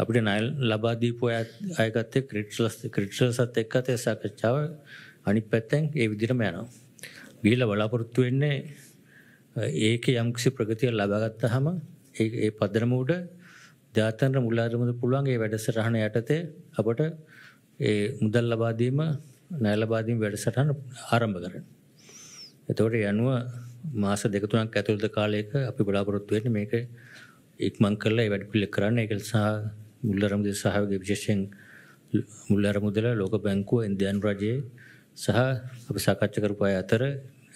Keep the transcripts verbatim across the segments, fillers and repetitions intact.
අපිට නය ලබා දීපු අයගත් ඒ ක්‍රිටිකල්ස් ක්‍රිටිකල්ස්ත් එක්කත් ඒ සාකච්ඡාව අනිත් පැත්තෙන් ඒ විදිහටම යනවා. ගිහිල්ලා බලාපොරොත්තු වෙන්නේ ඒකේ යම්කිසි ප්‍රගතියක් ලබා ගත්තාම ඒ ඒ පදනම උඩ ජාත්‍යන්තර මුල්ලාරමුද පුළුවන් ඒ වැඩසටහන යටතේ අපට ඒ මුදල් ලබා දීම ණය ලබා දීම වැඩසටහන ආරම්භ කරන්න. එතකොට ඒ අනුව මාස දෙක තුනක් ඇතුළත කාලයක අපි බලාපොරොත්තු වෙන්නේ මේක ඉක්මන් කරලා ඒ වැඩ පිළිවෙල කරන්න. ඒක නිසා මුල්ලාරමුද සහයෝගය විශේෂයෙන් මුල්ලාරමුදල ලෝක බැංකුව ඉන්දියානු රජය සහ අපි සාකච්ඡා කරපු අය අතර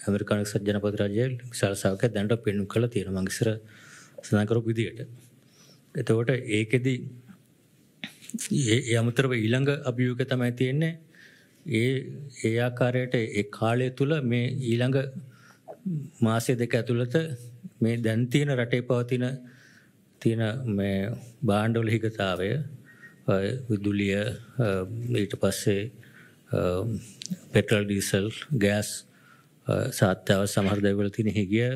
ඇමරිකානු එක්සත් ජනපද රජය විශාල සහයෝගයක් දැනට පෙන්වු කළා තියෙනවා මම ඉස්සර සඳහන් කරපු විදිහට. එතකොට ඒකෙදි ඒ අමතරව ඊළඟ අභියෝගය තමයි තියෙන්නේ ඒ ඒ ආකාරයට ඒ කාලය තුල මේ ඊළඟ මාසය දෙක ඇතුළත මේ දැන් තියෙන රටේ පවතින තියෙන මේ භාණ්ඩවල හිගතාවය විදුලිය ඊට පස්සේ පෙට්‍රල් ඩීසල් ගෑස් සාත්‍යව සමහර දේවල් තියෙන හිගිය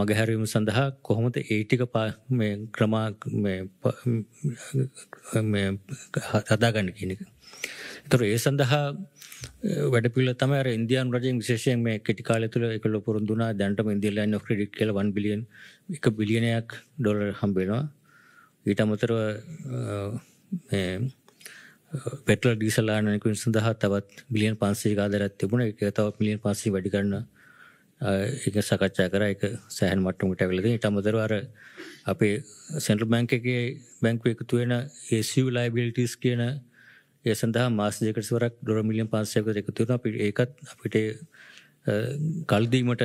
මගහැරීම සඳහා කොහොමද ඒ ටික මේ ක්‍රම මේ හදාගන්න කියන එක. ඒතර ඒ සඳහා වැඩපිළිවෙල තමයි අර ඉන්දියානු රජයෙන් විශේෂයෙන් මේ කෙටි කාලය තුළ ඒකල පුරුදු වුණා. දැන්ටම ඉන්දියා ලයින් ඔෆ් ක්‍රෙඩිට් කියලා one billion එක බිලියනයක් ඩොලර් හම්බ වෙනවා. ඊට අමතරව මේ පෙට්‍රල් ඩීසල් ආනයනකෙන් සඳහා තවත් බිලියන් පන්සීයක ආදරයක් තිබුණා. ඒක තවත් බිලියන් පන්සීය වැඩි කරන एक साकच्चा करा एक सहन मट्टम टेवल इटा मदर आप सेंट्रल बैंक के बैंक एक तो ना ए सी यू लाइबिलिटीज के ना ये संधा मास जेकर स्वरा डॉलर मिलियन पाँच सौ एक तो ना एक अपने काल दी मट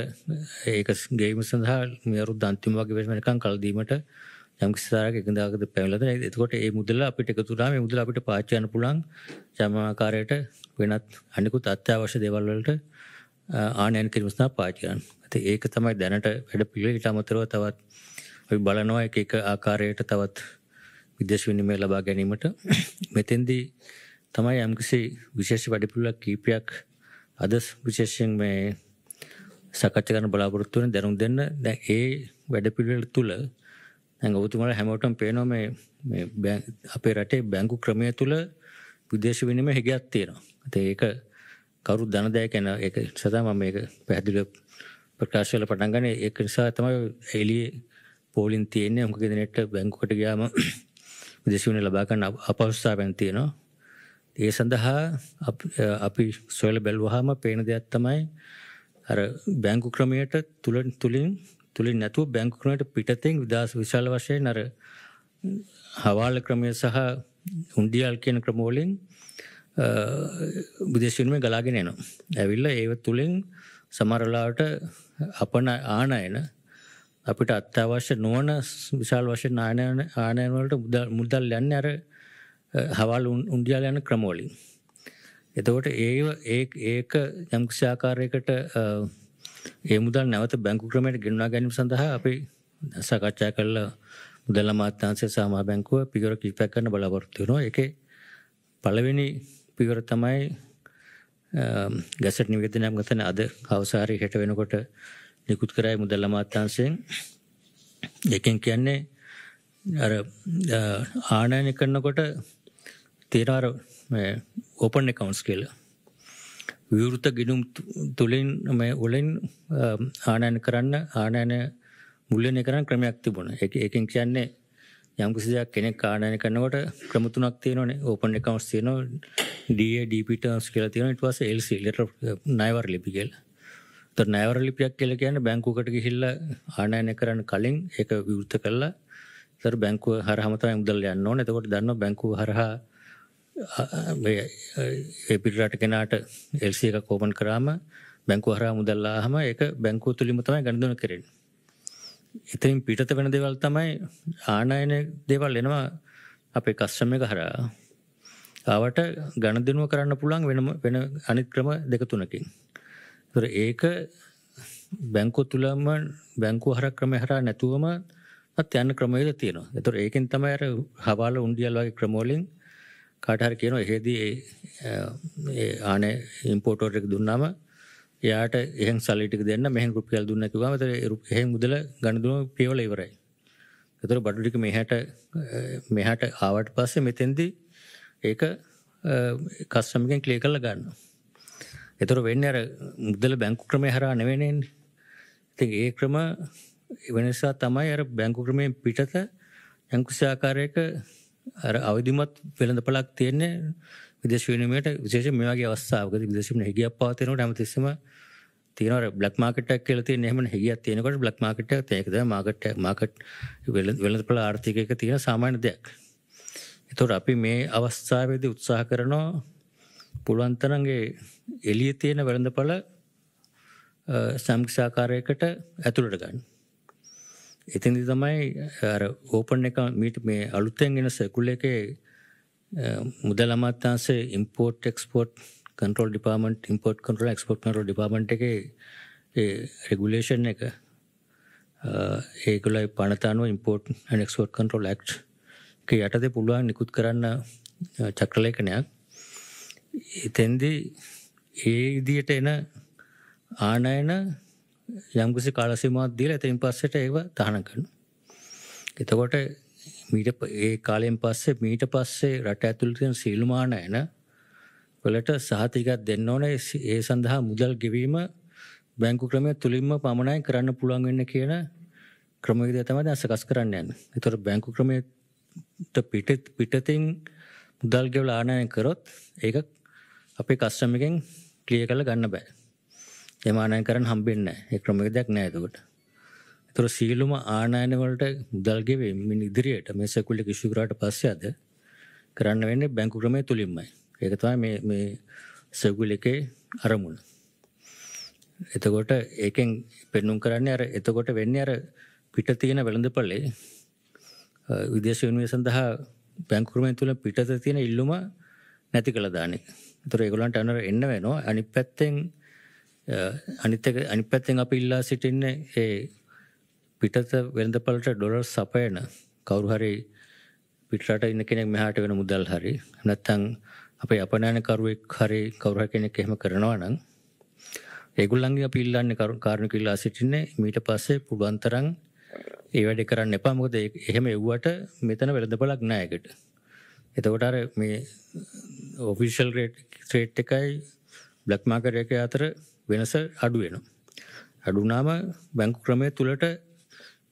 एक गई में संधा मेरे दांतिम वाके बेस में कहाँ काल दी मट जम किसी सारा के गंदा आगे पहले तो एक तो ये मुद्दला अपने टेक तो ना ये मुद्दला अपने पाँच चार पुलांग जमा कार्य वेना अनेकों अत्यावश्यक देवाल ආනයන් කිරීම සඳහා පාවිච්චි කරන්න. ඉතින් ඒක තමයි දැනට වැඩ පිළිවෙල. ඊට අමතරව තවත් අපි බලනවා එක එක ආකාරයට තවත් විදේශ විනිමය ලබා ගැනීමට මෙතෙන්දී තමයි යම්කිසි විශේෂ වැඩ පිළිවෙල කීපයක් අද විශේෂයෙන් මේ සාකච්ඡා කරන්න බලාපොරොත්තු වෙන දැනුම් දෙන්න. දැන් ඒ වැඩ පිළිවෙල තුල දැන් ඔබතුමාලා හැමෝටම පේනවා මේ මේ අපේ රටේ බැංකු ක්‍රමය තුල විදේශ විනිමය හැකියාවක් තියෙනවා. ඉතින් ඒක කවුරු ධනදායක යන එක නිසා මම මේක පැහැදිලිව ප්‍රකාශ වෙලා පටන් ගන්නේ. ඒක නිසා තමයි එළියේ පෝලින් තියෙන්නේ. මොකද දිනෙට බැංකුවකට ගියාම විදේශ විනිමය ලබා ගන්න අපහසුතාවයක් තියෙනවා. ඒ සඳහා අපි සොයලා බැලුවාම පේන දෙයක් තමයි අර බැංකු ක්‍රමයට තුලින් තුලින් තුලින් නැතුව බැංකු ක්‍රමයට පිටතින් විදාස විශාල වශයෙන් අර හවාල ක්‍රමය සහ හුන්ඩියල් කියන ක්‍රම වලින් විදේශ විනිමය ගලාගෙන යනවා. ඇවිල්ලා ඒව තුලින් සමහර වෙලාවට අපන ආනයන අපිට අත්‍යවශ්‍ය නොවන විශාල වශයෙන් ආනයන ආනයන වලට මුදල් යන්නේ අර හවල් උන්ඩියාල යන ක්‍රම වලින්. එතකොට ඒව ඒක ඒක යම්කිසි ආකාරයකට ඒ මුදල් නැවත බැංකු ක්‍රමයට ගෙන්වා ගැනීම සඳහා අපි සාකච්ඡා කළ මුදල් අමාත්‍යාංශය සහ මහ බැංකුව පියවර කිහිපයක් ගන්න බලාපොරොත්තු වෙනවා. ඒකේ පළවෙනි පියවර තමයි ගැසට් නිවේදනයක් ගතන අද අවසාරයේ හෙට වෙනකොට නිකුත් කරයි මුදල් අමාත්‍යාංශයෙන්. ඒකෙන් කියන්නේ අර ආනයනය කරනකොට තියෙන අර මේ ඕපන් accounts කියලා විවෘත ගිණුම් තුලින් මේ වලින් ආනයන කරන්න ආනයන මුල්‍යනය කරන ක්‍රමයක් තිබුණා. ඒක ඒකෙන් කියන්නේ යම් කිසි දෙයක් කෙනෙක් ආනයනය කරනකොට ක්‍රම තුනක් තියෙනවානේ. ඕපන් accounts තියෙනවා, D A D P terms කියලා තියෙනවා. ඊට පස්සේ එල් සී letter ණයවර ලිපි කියලා. ඒතර ණයවර ලිපියක් කියලා කියන්නේ බැංකුවකට ගිහිල්ලා ආනයනය කරන්න කලින් ඒක විවෘත කළා. ඒතර බැංකුව හරහාම තමයි මුදල් යන්න ඕනේ. එතකොට දන්නවා බැංකුව හරහා මේ ඒ පිටරට කෙනාට එල් සී එකක් ඕපන් කරාම බැංකුව හරහා මුදල් ආවම ඒක බැංකුව තුලින්ම තමයි ගනුදෙනු කරන්නේ. ඉතින් පිටත වෙන දේවල් තමයි ආනයන දේවල් එනවා අපේ කස්ටම් එක හරහා. ආවට ගණදෙනුව කරන්න පුළුවන් වෙන වෙන අනිත් ක්‍රම දෙක තුනකින්. ඒතර ඒක බැංකුව තුලම බැංකුව හරහා ක්‍රම හරහා නැතුවම අත් යන ක්‍රමවේද තියෙනවා. ඒතර ඒකෙන් තමයි අර හවාල උන්ඩියල් වගේ ක්‍රම වලින් කාට හරි කියනවා එහෙදි ඒ ආනේ ඉම්පෝටර් එක දුන්නාම එයාට එහෙන් සල්ලි ටික දෙන්න මෙහෙන් රුපියල් දුන්නා කිව්වම එතන එහෙන් මුදල ගණදුන පියවල ඉවරයි. ඒතර බඩුලික මෙහාට මෙහාට ආවට පස්සේ මෙතෙන්දී ඒක කස්ටම් එකෙන් ක්ලියර් කරලා ගන්නවා. ඒතර වෙන්නේ අර මුදල බැංකු ක්‍රමේ හරහා නෙවෙන්නේ. ඉතින් ඒ ක්‍රම වෙනසා තමයි අර බැංකු ක්‍රමයෙන් පිටත බැංකු සහකාරයක අර අවදිමත් වෙළඳපළක් තියෙන්නේ විදේශ විනිමයට විශේෂයෙන් මේ වගේ අවස්ථාවකදී විදේශ විනිමය හැකියාවක් පවතිනකොට හැමතිස්සම තියෙනවා අර බ්ලැක් මාකට් එකක් කියලා තියෙන හැමන හැකියාවක් තියෙනකොට බ්ලැක් මාකට් එක ඒක තමයි මාකට් මාකට් වෙළඳපළ ආර්ථිකයක තියෙන සාමාන්‍ය දෙයක්. ඒතකොට අපි මේ අවස්ථාවේදී උත්සාහ කරනවා පුළුවන් තරම් ඒ එළියේ තියෙන වෙළඳපළ සම්ක්ෂාකාරයකට ඇතුළට ගන්න. එතෙන්දී තමයි අර ඕපන් එක මේ අලුතෙන් එන සර්කියුලර් එකේ මුදල් අමාත්‍යාංශයේ import export control department import control export control department එකේ ඒ regulation එක ඒගොල්ලෝ පනත අනුව import and export control act එක යටතේ පුළුවන් නිකුත් කරන්න චක්‍රලේඛනයක්. එතෙන්දී ඒ විදියට එන ආනයන යම්කිසි කාලසීමාවක් දීලා එතනින් පස්සට ඒව තහනම් කරනවා. එතකොට මීට ඒ කාලයෙන් පස්සේ මීට පස්සේ රට ඇතුළත තියෙන සීලුම ආනයන වලට සහතිකයක් දෙන්න ඕනේ. ඒ සඳහා මුදල් ගෙවීම බැංකු ක්‍රමය තුලින්ම පමණයි කරන්න පුළුවන් වෙන්නේ කියන ක්‍රමවේදය තමයි දැන් සකස් කරන්න යන්නේ. ඒතකොට බැංකු ක්‍රමයට පිට පිටින් මුදල් ගෙවලා ආනයන කරොත් ඒක අපේ කස්ටම් එකෙන් ක්ලියර් කරලා ගන්න බෑ. එම ආනයන කරන්න හම්බෙන්නේ නැහැ. ඒ ක්‍රමයකදයක් නැහැ එතකොට. ඒතර සීලුම ආනයන වලට මුදල් ගෙවීමෙන් ඉදිරියට මේ සර්කියුලර් එක ඉෂු කරාට පස්සේ අද කරන්න වෙන්නේ බැංකු ක්‍රමයේ තුලින්මයි. ඒක තමයි මේ මේ සර්කියුලර් එකේ අරමුණ. එතකොට ඒකෙන් පෙන්නුම් කරන්නේ අර එතකොට වෙන්නේ අර පිට තියෙන වෙළඳපළේ විදේශ විනිමය සඳහා බැංකු ක්‍රමයේ තුල පිටත තියෙන ඉල්ලුම නැති කළා දාන එක. ඒතර ඒගොල්ලන්ට අනර එන්න වෙනවා. අනිත් පැත්තෙන් අනිත් එක අනිත් පැත්තෙන් අපි ඉල්ලා සිටින්නේ ඒ පිටත වෙළඳපළට ඩොලර් සපයන කවුරු හරි පිටරට ඉන්න කෙනෙක් මෙහාට වෙන මුදල් හරි නැත්නම් අපේ අපනයන කරුවෙක් හරි කවුරු හරි කෙනෙක් එහෙම කරනවා නම් ඒගොල්ලන්ගෙන් අපි ඉල්ලන්නේ කාරණක ඉල්ලා සිටින්නේ ඊට පස්සේ පුළුවන් තරම් ඒ වැඩේ කරන්න එපා. මොකද එහෙම එව්වට මෙතන වෙළඳපළක් නැහැ ඒකට. එතකොට අර මේ ඔෆිෂල් රේට් එකයි බ්ලැක් මාකට් එකේ අතර වෙනස අඩු වෙනවා. අඩු වුණාම බැංකු ක්‍රමයේ තුලට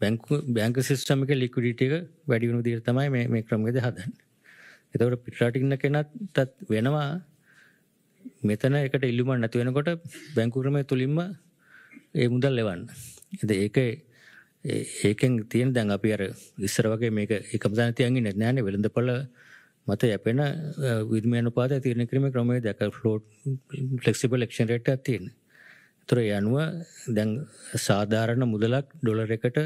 බැංකු බැංක සිස්ටම් එකේ ලික්විඩිටි එක වැඩි වෙන විදිහට තමයි මේ මේ ක්‍රමයේදී හදන්නේ. ඒතකොට පිටරට ඉන්න කෙනාටත් වෙනවා මෙතන එකට ඉල්ලුමක් නැති වෙනකොට බැංකු ක්‍රමයේ තුලින්ම ඒ මුදල් ලෙවන්න. ඉතින් ඒකේ ඒකෙන් තියෙන දැන් අපි අර ඉස්සර වගේ මේක එකම තැන තියන් ඉන්නේ නැහැ නේ. වෙළඳපළ මත යැපෙන විනිමය අනුපාතය තීරණය කිරීමේ ක්‍රමවේදය දැක ෆ්ලෝට් ෆ්ලෙක්සිබල් එක්ස්චේන්ජ් රේට් එකක් තියෙනවා. ඒතර ඒ අනුව දැන් සාධාරණ මුදලක් ඩොලර් එකට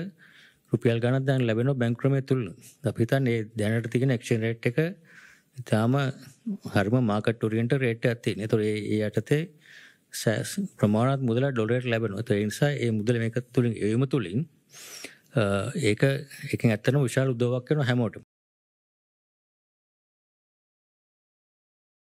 රුපියල් ගණන් දැන් ලැබෙනවා බැංකු ක්‍රමය තුල. අපි හිතන්නේ දැනට තියෙන එක්ස්චේන්ජ් රේට් එක ඉතාලම හරිම මාකට් ඔරියන්ටඩ් රේට් එකක් තියෙනවා. ඒතර ඒ යටතේ ප්‍රමාණවත් මුදල ඩොලරයට ලැබෙනවා. ඒ නිසා ඒ මුදල මේක තුලින් එවීම තුලින් ඒක එකෙන් ඇත්තටම විශාල උදව්වක් කරන හැමෝටම.